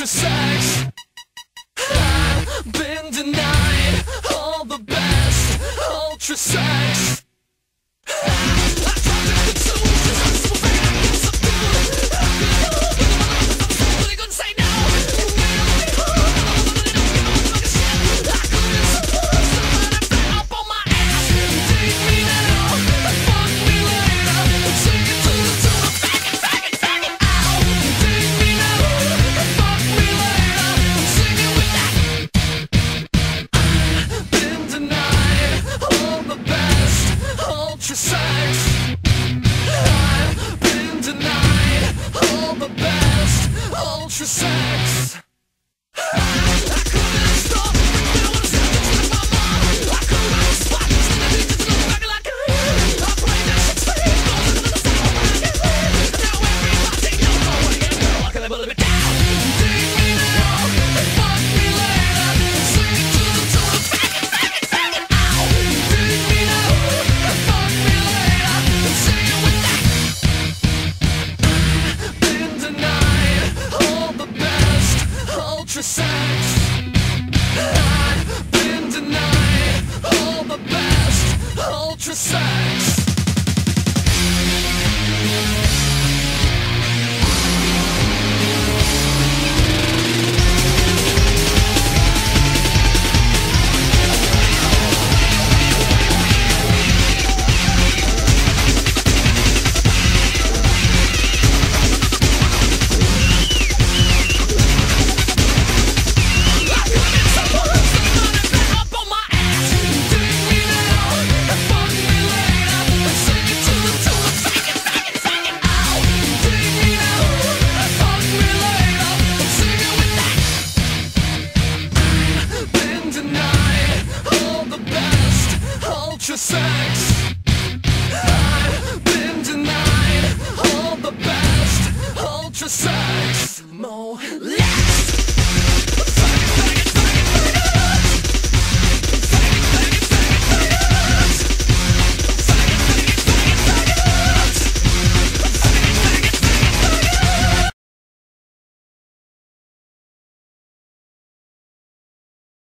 extra sex. I've been denied all the best ultra sex. I've been denied all the best ultra sex. I've been denied all the best ultra sex.